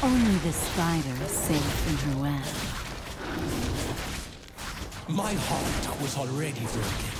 Only the spider safe in her web. My heart was already broken.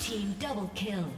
Team double kill.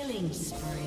Killing spree.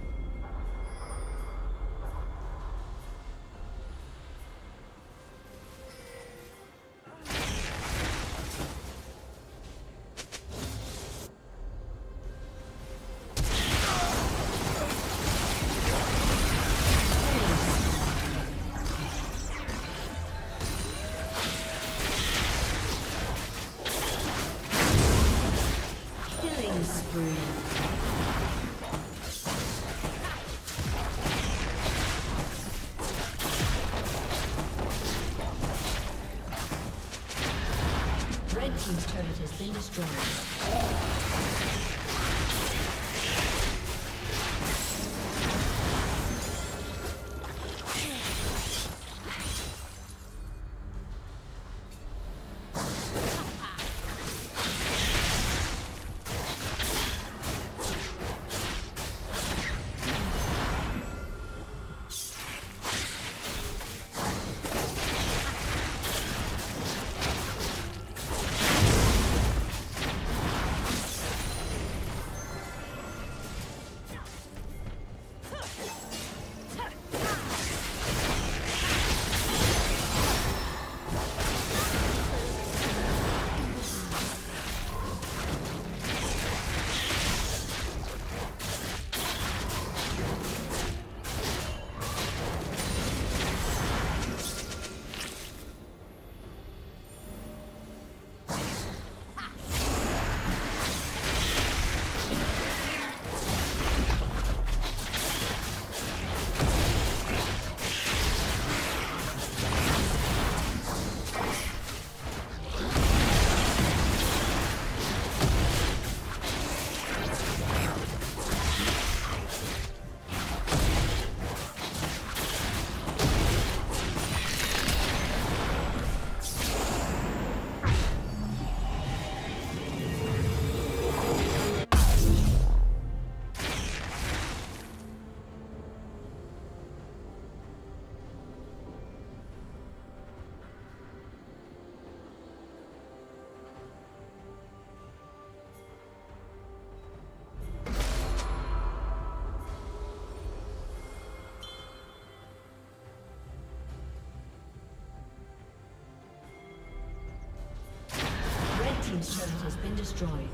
Team's turret has been destroyed. Team's turret has been destroyed.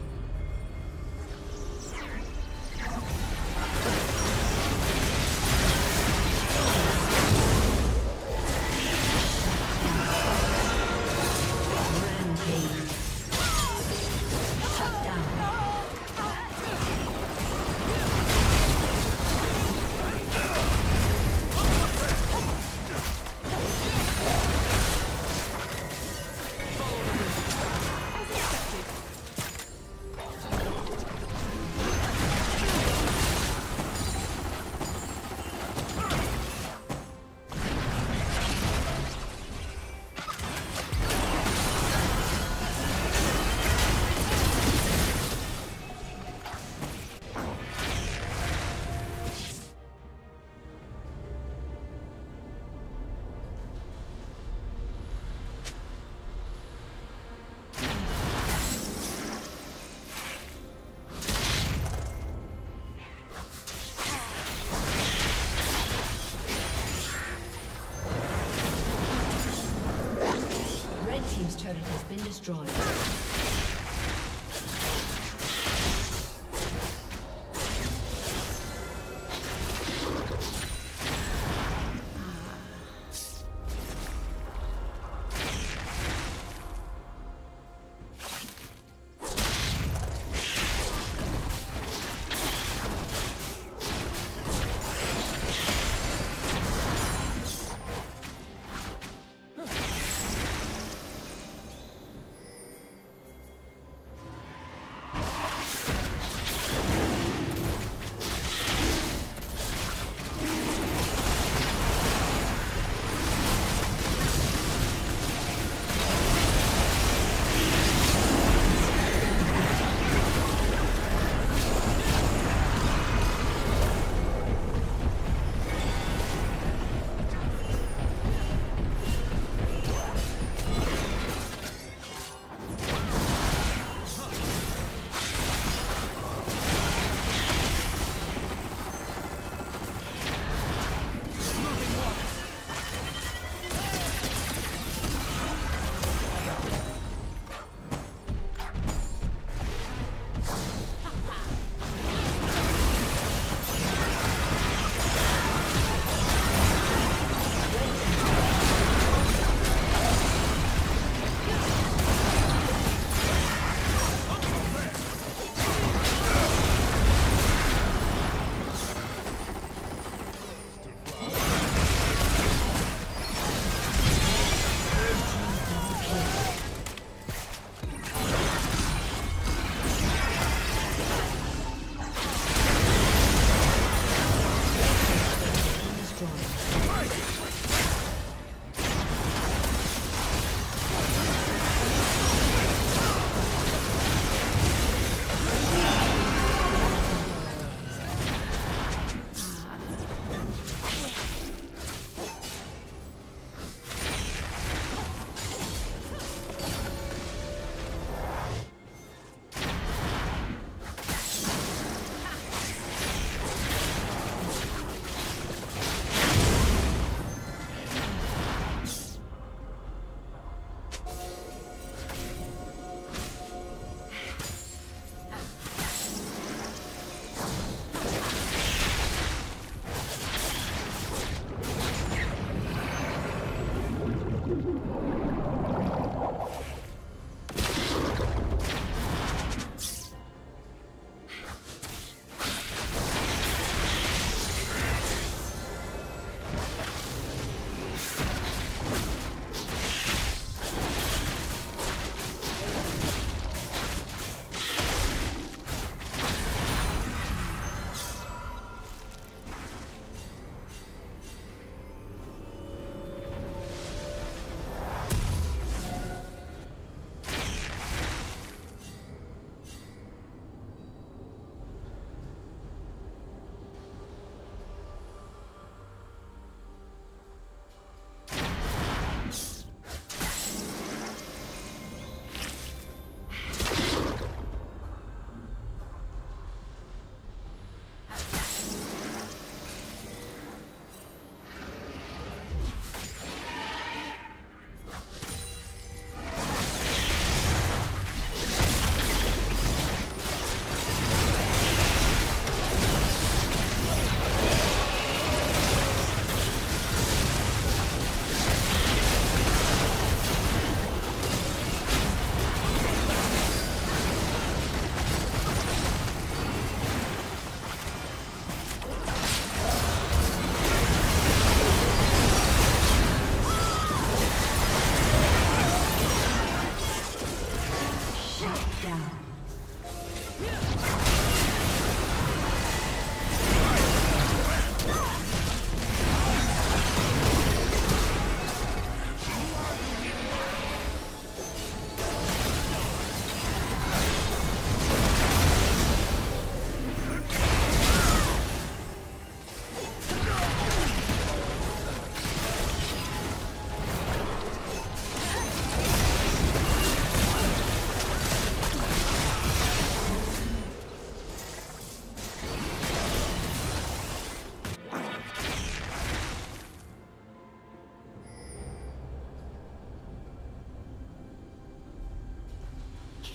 turret has been destroyed.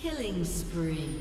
Killing spree.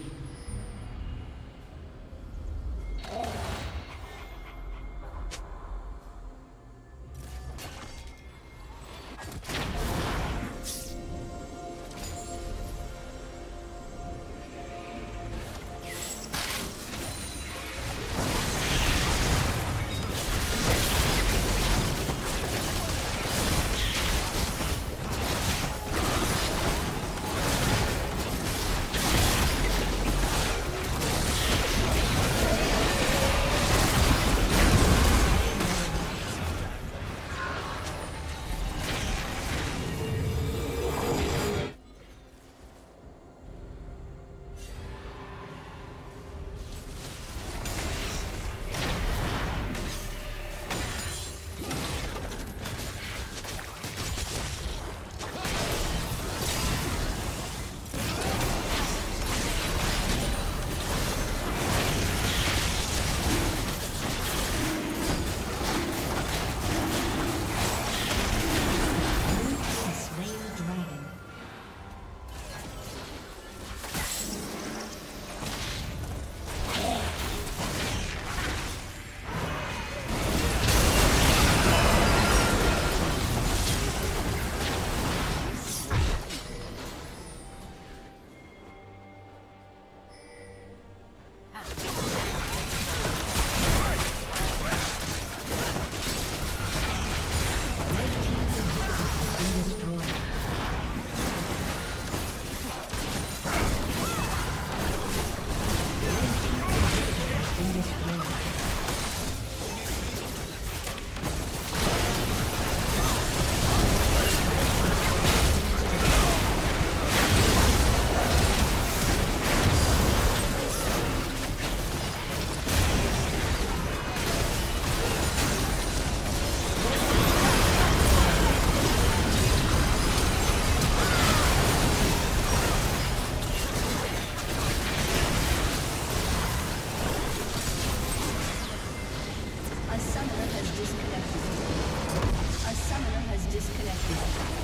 A summoner has disconnected.